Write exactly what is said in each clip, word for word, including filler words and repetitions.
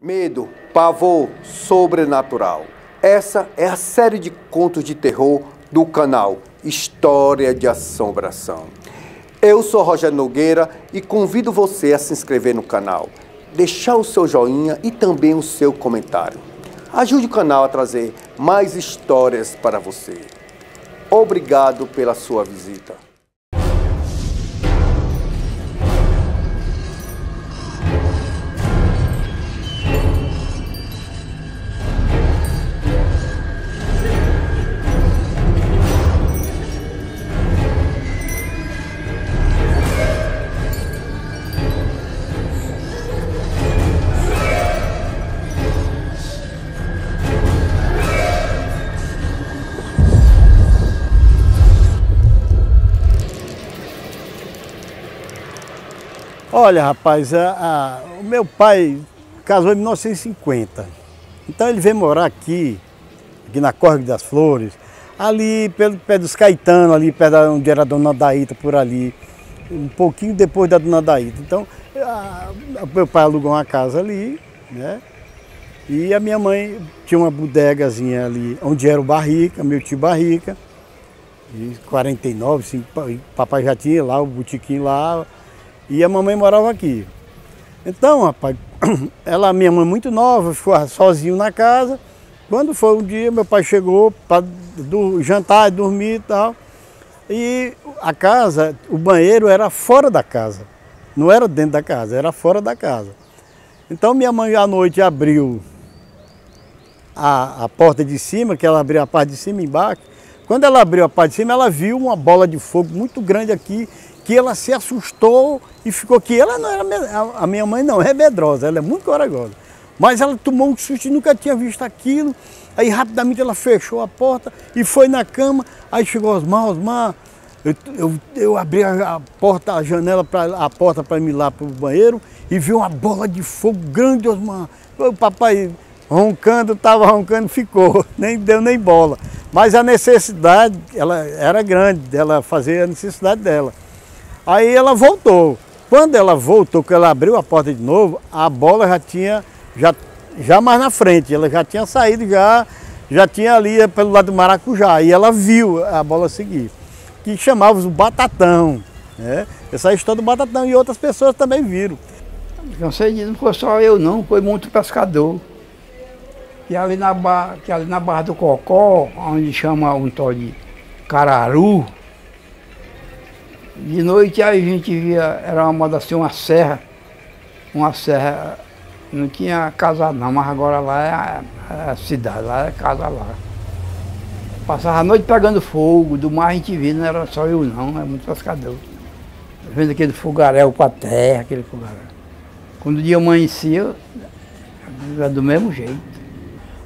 Medo, pavor sobrenatural. Essa é a série de contos de terror do canal História de Assombração. Eu sou Rogério Nogueira e convido você a se inscrever no canal, deixar o seu joinha e também o seu comentário. Ajude o canal a trazer mais histórias para você. Obrigado pela sua visita. Olha, rapaz, a, a, o meu pai casou em mil novecentos e cinquenta, então ele veio morar aqui, aqui na Corre das Flores, ali pelo pé dos Caetano, ali perto da, onde era a dona Daíta, por ali, um pouquinho depois da dona Daíta. Então, a, a, meu pai alugou uma casa ali, né, e a minha mãe tinha uma bodegazinha ali, onde era o Barrica, meu tio Barrica, em quarenta e nove, sim, papai já tinha lá, o botiquim lá. E a mamãe morava aqui. Então, rapaz, ela, minha mãe muito nova, ficou sozinha na casa. Quando foi um dia, meu pai chegou para jantar, dormir e tal. E a casa, o banheiro era fora da casa. Não era dentro da casa, era fora da casa. Então, minha mãe à noite abriu a, a porta de cima, que ela abriu a parte de cima e embaixo. Quando ela abriu a parte de cima, ela viu uma bola de fogo muito grande aqui, que ela se assustou e ficou que ela não era, a minha mãe não é medrosa, ela é muito corajosa. Mas ela tomou um susto e nunca tinha visto aquilo. Aí rapidamente ela fechou a porta e foi na cama. Aí chegou Osmar, Osmar, eu, eu, eu abri a, a porta, a janela, pra, a porta para mim lá para o banheiro e vi uma bola de fogo grande, Osmar. O papai roncando, estava roncando, ficou, nem deu nem bola. Mas a necessidade, ela era grande, ela fazia a necessidade dela. Aí ela voltou. Quando ela voltou, que ela abriu a porta de novo, a bola já tinha, já, já mais na frente, ela já tinha saído, já, já tinha ali pelo lado do maracujá. E ela viu a bola seguir, que chamava o batatão, né? Essa história do batatão e outras pessoas também viram. Não sei, não foi só eu não, foi muito pescador. E ali na barra, que ali na barra do Cocó, onde chama um tal de Cararu, de noite a gente via, era uma moda assim, uma serra, uma serra, não tinha casa não, mas agora lá é a, é a cidade, lá é a casa lá. Passava a noite pegando fogo, do mar a gente via, não era só eu não, era muito pescador. Vendo aquele fogaréu para a terra, aquele fogaréu. Quando o dia amanhecia, era do mesmo jeito.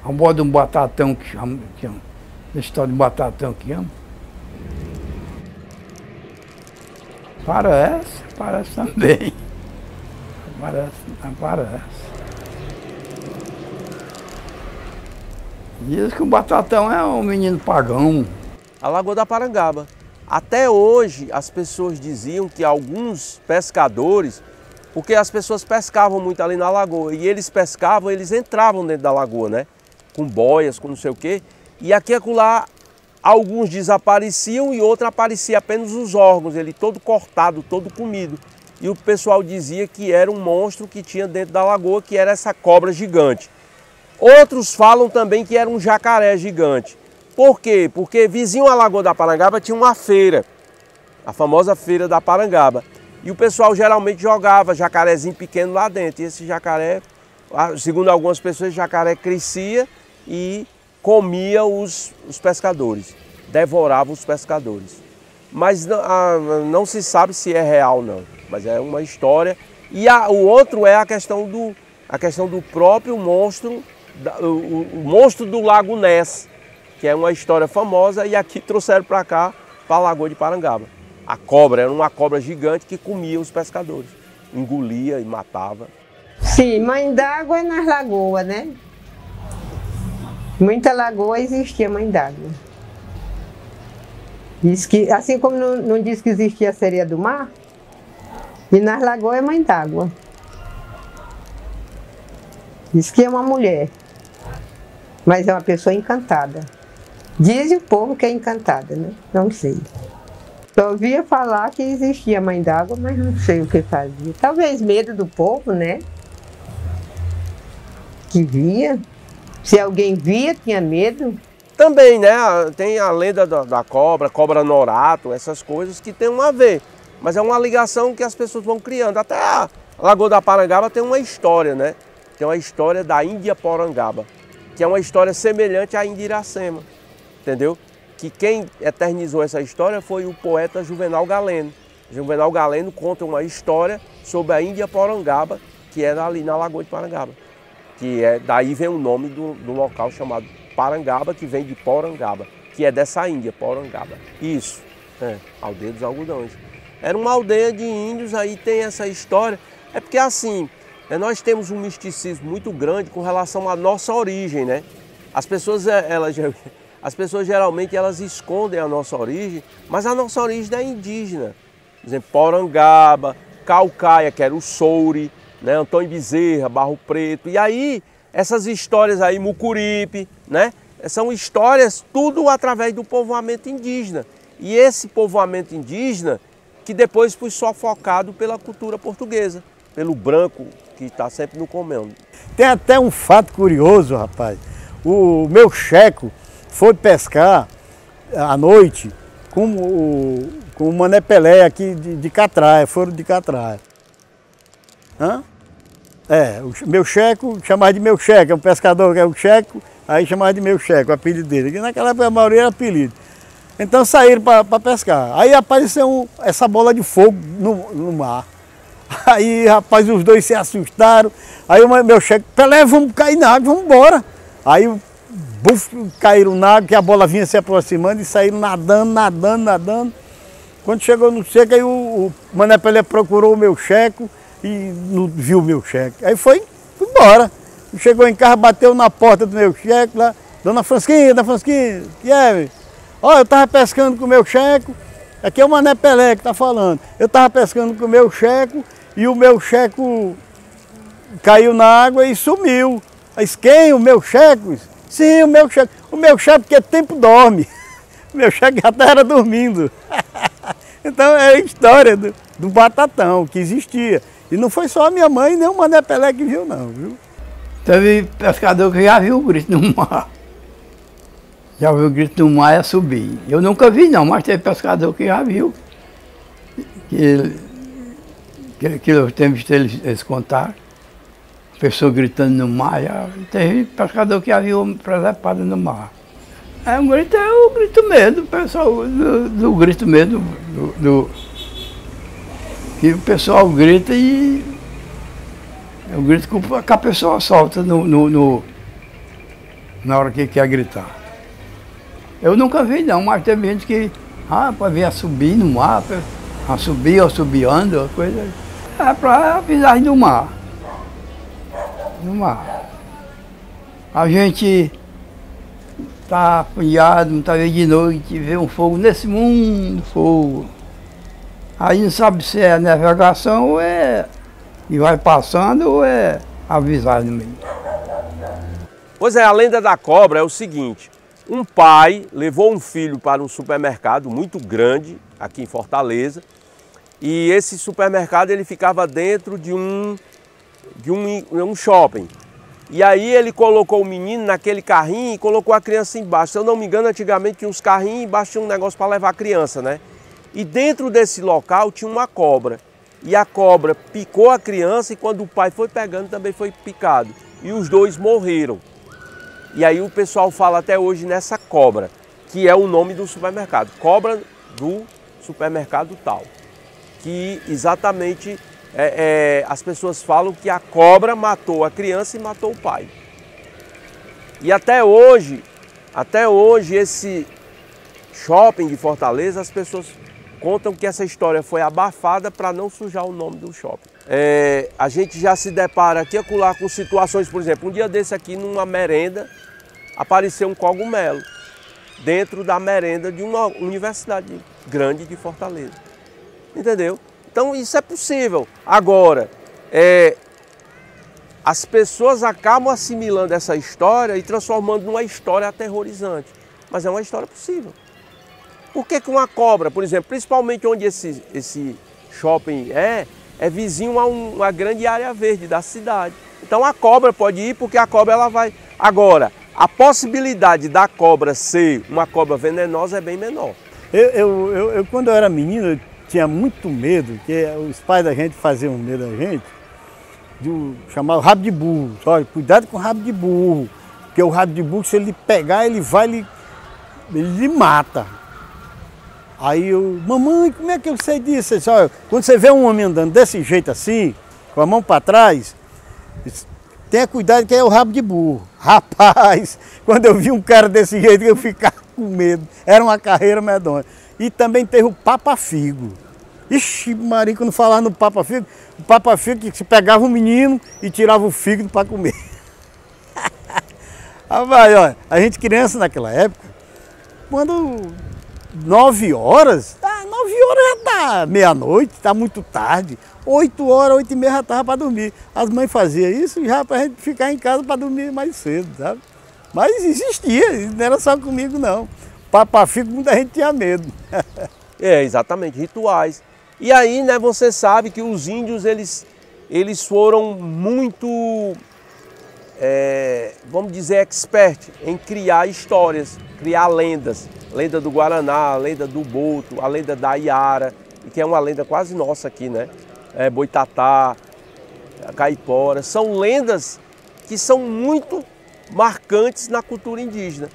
A moda de um batatão que chama, que chama, a história de batatão que chama. Parece, parece também. Parece, parece. Diz que o batatão é um menino pagão. A Lagoa da Parangaba. Até hoje as pessoas diziam que alguns pescadores, porque as pessoas pescavam muito ali na lagoa, e eles pescavam, eles entravam dentro da lagoa, né? Com boias, com não sei o quê. E aqui e acolá, alguns desapareciam e outros apareciam apenas os órgãos, ele todo cortado, todo comido. E o pessoal dizia que era um monstro que tinha dentro da lagoa, que era essa cobra gigante. Outros falam também que era um jacaré gigante. Por quê? Porque vizinho à Lagoa da Parangaba tinha uma feira, a famosa feira da Parangaba. E o pessoal geralmente jogava jacarezinho pequeno lá dentro. E esse jacaré, segundo algumas pessoas, jacaré crescia e comia os, os pescadores, devorava os pescadores. Mas não, a, não se sabe se é real, não, mas é uma história. E a, o outro é a questão do, a questão do próprio monstro, da, o, o monstro do Lago Ness, que é uma história famosa, e aqui trouxeram para cá, para a Lagoa de Parangaba. A cobra, era uma cobra gigante que comia os pescadores, engolia e matava. Sim, mãe d'água é nas lagoas, né? Muita lagoa existia mãe d'água. Diz que, assim como não, não diz que existia a sereia do mar, e nas lagoas é mãe d'água. Diz que é uma mulher, mas é uma pessoa encantada. Diz o povo que é encantada, né? Não sei. Só ouvia falar que existia mãe d'água, mas não sei o que fazia. Talvez medo do povo, né? Que via. Se alguém via, tinha medo. Também, né? Tem a lenda da, da cobra, cobra norato, essas coisas que tem um a ver. Mas é uma ligação que as pessoas vão criando. Até a Lagoa da Parangaba tem uma história, né? Tem uma história da Índia Porangaba, que é uma história semelhante à Índia Iracema, entendeu? Que quem eternizou essa história foi o poeta Juvenal Galeno. Juvenal Galeno conta uma história sobre a Índia Porangaba, que era ali na Lagoa de Parangaba. Que é, daí vem o nome do, do local chamado Parangaba, que vem de Porangaba, que é dessa Índia, Porangaba. Isso, é, aldeia dos algodões. Era uma aldeia de índios, aí tem essa história. É porque assim, nós temos um misticismo muito grande com relação à nossa origem, né? As pessoas, elas... As pessoas geralmente elas escondem a nossa origem, mas a nossa origem é indígena. Por exemplo, Porangaba, Caucaia, que era o Souri, né? Antônio Bezerra, Barro Preto. E aí, essas histórias aí, Mucuripe, né? São histórias tudo através do povoamento indígena. E esse povoamento indígena que depois foi sufocado pela cultura portuguesa, pelo branco que está sempre no comando. Tem até um fato curioso, rapaz. O meu checo foi pescar à noite com o, com o Mané Pelé aqui de, de Catraia, foram de Catraia. Hã? É, o meu checo, chamava de meu checo, é um pescador que é o checo, aí chamava de meu checo, o apelido dele. E naquela época a maioria era apelido. Então saíram para pescar. Aí apareceu um, essa bola de fogo no, no mar. Aí, rapaz, os dois se assustaram. Aí o meu checo, Pelé, vamos cair na água, vamos embora. Aí Buf, caíram na água, que a bola vinha se aproximando e saíram nadando, nadando, nadando. Quando chegou no seco, aí o, o Mané Pelé procurou o meu checo e não viu o meu checo. Aí foi, foi embora. Chegou em casa, bateu na porta do meu checo lá. Dona Fransquinha, Dona Fransquinha, que é? Ó, eu tava pescando com o meu checo. Aqui é o Mané Pelé que tá falando. Eu tava pescando com o meu checo e o meu checo caiu na água e sumiu. Aí quem? O meu checo? Sim, o meu chefe. O meu chefe, porque tempo dorme. O meu chefe até era dormindo. Então é a história do, do batatão que existia. E não foi só a minha mãe, nem o Mané Pelé que viu, não, viu? Teve pescador que já viu o grito no mar. Já viu o grito no mar e subir. Eu nunca vi, não, mas teve pescador que já viu. Que, que, que os tempos eles, eles contaram. Pessoa gritando no mar, já teve pescador que havia homem preservado no mar. É um grito, é o grito-medo, o pessoal do, do grito-medo, do, do, que o pessoal grita e é o grito que a pessoa solta no, no, no, na hora que quer gritar. Eu nunca vi não, mas teve gente que, ah, para vir a subir no mar, a subir ou subiando, coisa, é para avisar do mar. No mar. A gente tá apanhado, muitas vezes de noite, vê um fogo nesse mundo, fogo. Aí não sabe se é navegação ou é e vai passando ou é avisar no meio. Pois é, a lenda da cobra é o seguinte: um pai levou um filho para um supermercado muito grande aqui em Fortaleza e esse supermercado ele ficava dentro de um de um, um shopping. E aí ele colocou o menino naquele carrinho e colocou a criança embaixo. Se eu não me engano, antigamente tinha uns carrinhos embaixo tinha um negócio para levar a criança, né? E dentro desse local tinha uma cobra. E a cobra picou a criança e quando o pai foi pegando também foi picado. E os dois morreram. E aí o pessoal fala até hoje nessa cobra, que é o nome do supermercado. Cobra do supermercado tal. Que exatamente... É, é, as pessoas falam que a cobra matou a criança e matou o pai. E até hoje, até hoje esse shopping de Fortaleza, as pessoas contam que essa história foi abafada para não sujar o nome do shopping. É, a gente já se depara aqui e acolá com situações, por exemplo, um dia desse aqui numa merenda, apareceu um cogumelo dentro da merenda de uma universidade grande de Fortaleza, entendeu? Então isso é possível. Agora, é, as pessoas acabam assimilando essa história e transformando numa história aterrorizante. Mas é uma história possível. Por que que uma cobra, por exemplo, principalmente onde esse, esse shopping é, é vizinho a um, uma grande área verde da cidade. Então a cobra pode ir porque a cobra ela vai. Agora, a possibilidade da cobra ser uma cobra venenosa é bem menor. Eu, eu, eu, eu quando eu era menino, eu tinha muito medo, que os pais da gente faziam medo da gente, de chamar o rabo de burro. Olha, cuidado com o rabo de burro, porque o rabo de burro, se ele pegar, ele vai, ele, ele mata. Aí eu, mamãe, como é que eu sei disso? Eu disse, olha, quando você vê um homem andando desse jeito assim, com a mão para trás, tenha cuidado que é o rabo de burro. Rapaz, quando eu vi um cara desse jeito, eu ficava com medo. Era uma carreira medonha. E também teve o papa-figo. Ixi, Maria, quando falava no papa-figo, o papa-figo que se pegava um menino e tirava o fígado para comer. Rapaz, olha, a gente criança naquela época, quando nove horas, ah, nove horas já tá meia-noite, tá muito tarde. Oito horas, oito e meia já estava para dormir. As mães faziam isso já para a gente ficar em casa para dormir mais cedo, sabe? Mas existia, não era só comigo não. Papafico, muita gente tinha medo. É, exatamente, rituais. E aí, né, você sabe que os índios, eles, eles foram muito, é, vamos dizer, expert em criar histórias, criar lendas. Lenda do Guaraná, a lenda do Boto, a lenda da Iara, que é uma lenda quase nossa aqui, né? É, Boitatá, Caipora, são lendas que são muito marcantes na cultura indígena.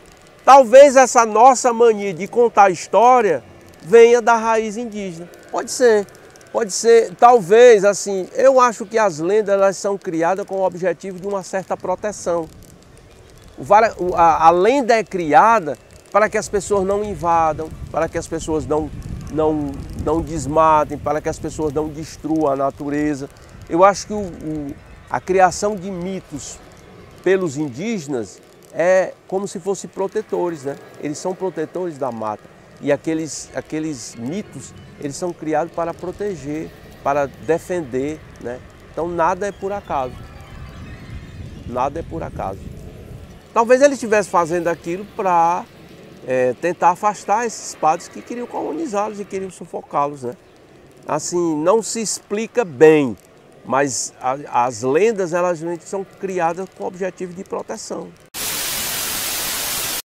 Talvez essa nossa mania de contar história venha da raiz indígena. Pode ser, pode ser. Talvez, assim, eu acho que as lendas elas são criadas com o objetivo de uma certa proteção. O, a, a lenda é criada para que as pessoas não invadam, para que as pessoas não... Não, não desmatem, para que as pessoas não destruam a natureza. Eu acho que o, o, a criação de mitos pelos indígenas é como se fossem protetores, né? Eles são protetores da mata. E aqueles, aqueles mitos, eles são criados para proteger, para defender, né? Então nada é por acaso. Nada é por acaso. Talvez ele estivesse fazendo aquilo para... É, tentar afastar esses padres que queriam colonizá-los e queriam sufocá-los, né? Assim, não se explica bem, mas a, as lendas, elas são criadas com o objetivo de proteção.